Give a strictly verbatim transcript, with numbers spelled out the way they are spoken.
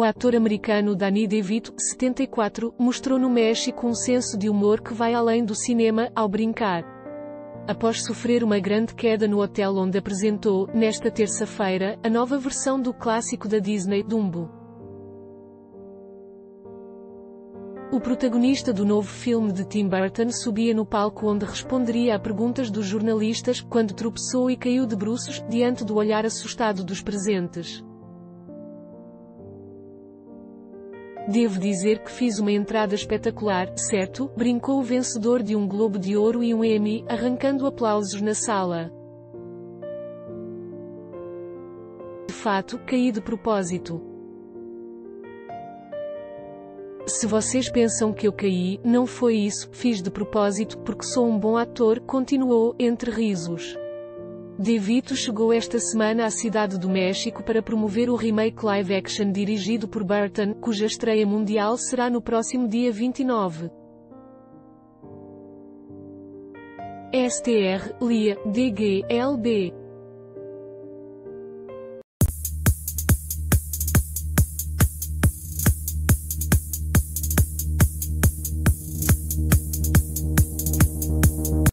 O ator americano Danny DeVito, setenta e quatro, mostrou no México um senso de humor que vai além do cinema, ao brincar. Após sofrer uma grande queda no hotel onde apresentou, nesta terça-feira, a nova versão do clássico da Disney, Dumbo. O protagonista do novo filme de Tim Burton subia no palco onde responderia a perguntas dos jornalistas, quando tropeçou e caiu de bruços, diante do olhar assustado dos presentes. Devo dizer que fiz uma entrada espetacular, certo? Brincou o vencedor de um Globo de Ouro e um Emmy, arrancando aplausos na sala. De fato, caí de propósito. Se vocês pensam que eu caí, não foi isso, fiz de propósito, porque sou um bom ator, continuou, entre risos. DeVito chegou esta semana à Cidade do México para promover o remake live-action dirigido por Burton, cuja estreia mundial será no próximo dia vinte e nove. S T R, L I A, D G L B.